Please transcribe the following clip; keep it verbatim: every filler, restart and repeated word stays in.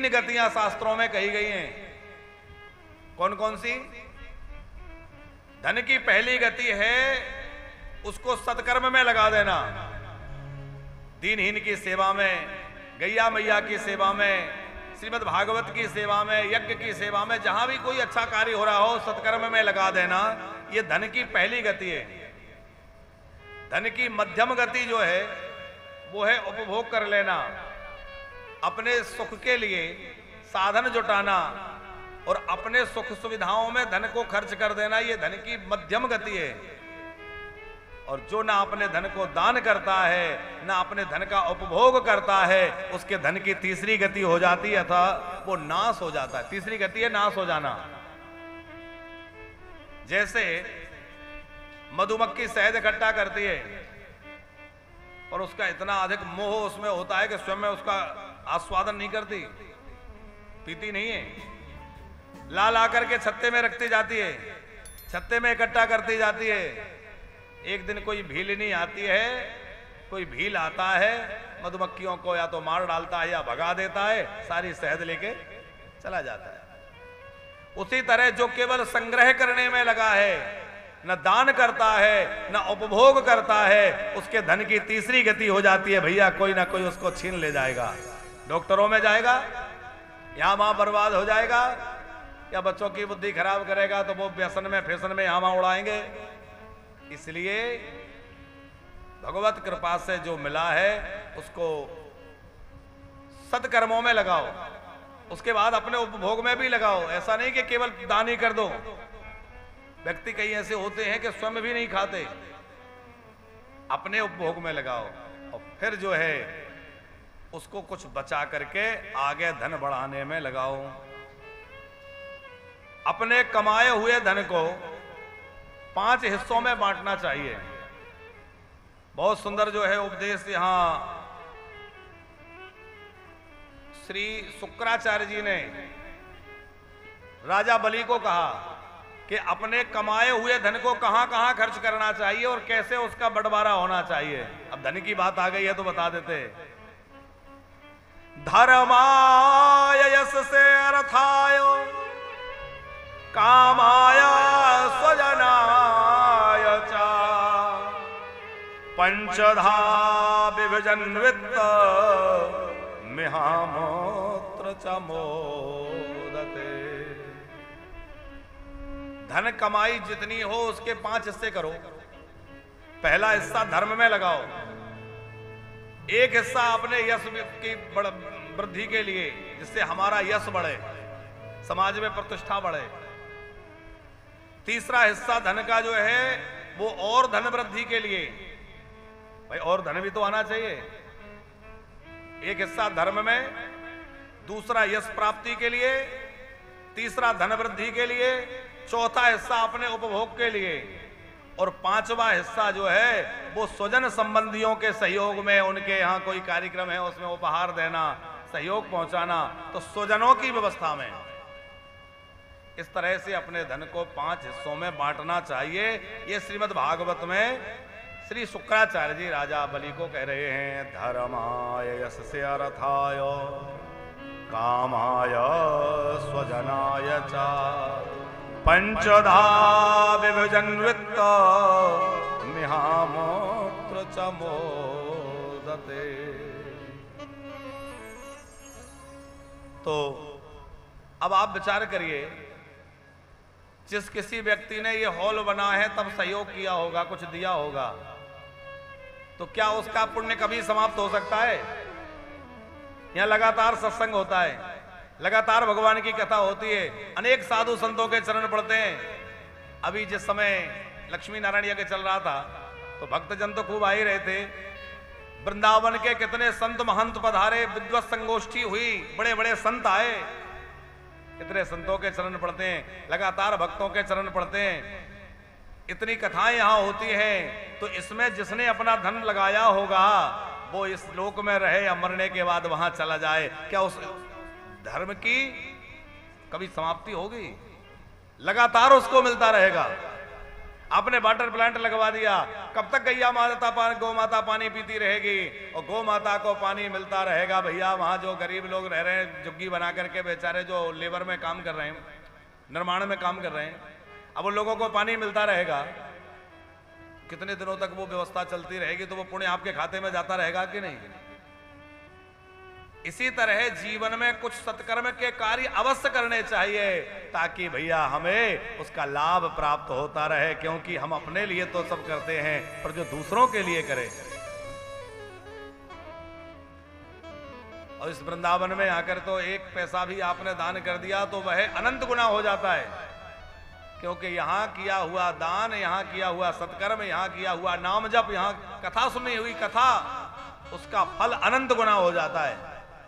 तीन गतियां शास्त्रों में कही गई हैं। कौन कौन सी? धन की पहली गति है उसको सत्कर्म में लगा देना, दीनहीन की सेवा में, गैया मैया की सेवा में, श्रीमद भागवत की सेवा में, यज्ञ की सेवा में, जहां भी कोई अच्छा कार्य हो रहा हो सत्कर्म में लगा देना, यह धन की पहली गति है। धन की मध्यम गति जो है वो है उपभोग कर लेना, अपने सुख के लिए साधन जुटाना और अपने सुख सुविधाओं में धन को खर्च कर देना, ये धन की मध्यम गति है। और जो ना अपने धन को दान करता है ना अपने धन का उपभोग करता है, उसके धन की तीसरी गति हो जाती है था वो नाश हो जाता है। तीसरी गति है नाश हो जाना। जैसे मधुमक्खी शहद इकट्ठा करती है और उसका इतना अधिक मोह उसमें होता है कि स्वयं में उसका आस्वादन नहीं करती, पीती नहीं है, ला ला करके छत्ते में रखती जाती है, छत्ते में इकट्ठा करती जाती है। एक दिन कोई भील नहीं आती है, कोई भील आता है, मधुमक्खियों को या तो मार डालता है या भगा देता है, सारी शहद लेके चला जाता है। उसी तरह जो केवल संग्रह करने में लगा है, न दान करता है न उपभोग करता है, उसके धन की तीसरी गति हो जाती है, भैया कोई ना कोई उसको छीन ले जाएगा, डॉक्टरों में जाएगा, यहाँ वहाँ बर्बाद हो जाएगा, या बच्चों की बुद्धि खराब करेगा तो वो व्यसन में फैसन में यहाँ वहाँ उड़ाएंगे। इसलिए भगवत कृपा से जो मिला है उसको सत्कर्मों में लगाओ, उसके बाद अपने उपभोग में भी लगाओ। ऐसा नहीं कि केवल दान ही कर दो। व्यक्ति कई ऐसे होते हैं कि स्वयं भी नहीं खाते, अपने उपभोग में लगाओ और फिर जो है उसको कुछ बचा करके आगे धन बढ़ाने में लगाओ। अपने कमाए हुए धन को पांच हिस्सों में बांटना चाहिए। बहुत सुंदर जो है उपदेश यहां श्री शुक्राचार्य जी ने राजा बली को कहा कि अपने कमाए हुए धन को कहां कहां खर्च करना चाहिए और कैसे उसका बंटवारा होना चाहिए। अब धन की बात आ गई है तो बता देते, धर्माय यशसे अर्थाय कामाय स्वजनाय च पंचधा विभजन वित्त मिहामोत्र च मोदते। धन कमाई जितनी हो उसके पांच हिस्से करो। पहला हिस्सा धर्म में लगाओ, एक हिस्सा अपने यश की वृद्धि के लिए, जिससे हमारा यश बढ़े, समाज में प्रतिष्ठा बढ़े। तीसरा हिस्सा धन का जो है वो और धन वृद्धि के लिए, भाई और धन भी तो आना चाहिए। एक हिस्सा धर्म में, दूसरा यश प्राप्ति के लिए, तीसरा धन वृद्धि के लिए, चौथा हिस्सा अपने उपभोग के लिए, और पांचवा हिस्सा जो है वो स्वजन संबंधियों के सहयोग में, उनके यहाँ कोई कार्यक्रम है उसमें उपहार देना, सहयोग पहुंचाना, तो स्वजनों की व्यवस्था में। इस तरह से अपने धन को पांच हिस्सों में बांटना चाहिए। ये श्रीमद् भागवत में श्री शुक्राचार्य जी राजा बली को कह रहे हैं, धर्माय यशसे अर्थाय कामाय स्वजनाय च पंचधा विभजन वित्त मिहामोत्र च मोदते। तो अब आप विचार करिए, जिस किसी व्यक्ति ने ये हॉल बना है तब सहयोग किया होगा, कुछ दिया होगा, तो क्या उसका पुण्य कभी समाप्त हो सकता है? यहाँ लगातार सत्संग होता है, लगातार भगवान की कथा होती है, अनेक साधु संतों के चरण पड़ते हैं। अभी जिस समय लक्ष्मी नारायण यज्ञ चल रहा था तो भक्तजन तो खूब आ ही रहे थे। वृंदावन के कितने संत महंत पधारे, विद्वत संगोष्ठी हुई, बड़े बड़े संत आए। इतने संतों के चरण पड़ते हैं, लगातार भक्तों के चरण पड़ते हैं, इतनी कथाएं यहाँ होती हैं, तो इसमें जिसने अपना धन लगाया होगा वो इस लोक में रहे या मरने के बाद वहां चला जाए, क्या उस धर्म की कभी समाप्ति होगी? लगातार उसको मिलता रहेगा। आपने वाटर प्लांट लगवा दिया, कब तक गैया माता पान, गौ माता पानी पीती रहेगी और गौ माता को पानी मिलता रहेगा? भैया वहाँ जो गरीब लोग रह रहे हैं झुग्गी बना करके, बेचारे जो लेबर में काम कर रहे हैं, निर्माण में काम कर रहे हैं, अब उन लोगों को पानी मिलता रहेगा, कितने दिनों तक वो व्यवस्था चलती रहेगी? तो वो पुण्य आपके खाते में जाता रहेगा कि नहीं? इसी तरह जीवन में कुछ सत्कर्म के कार्य अवश्य करने चाहिए ताकि भैया हमें उसका लाभ प्राप्त होता रहे, क्योंकि हम अपने लिए तो सब करते हैं पर जो दूसरों के लिए करें। और इस वृंदावन में आकर तो एक पैसा भी आपने दान कर दिया तो वह अनंत गुना हो जाता है, क्योंकि यहाँ किया हुआ दान, यहाँ किया हुआ सत्कर्म, यहाँ किया हुआ नाम जप, यहाँ कथा सुनी हुई कथा, उसका फल अनंत गुना हो जाता है।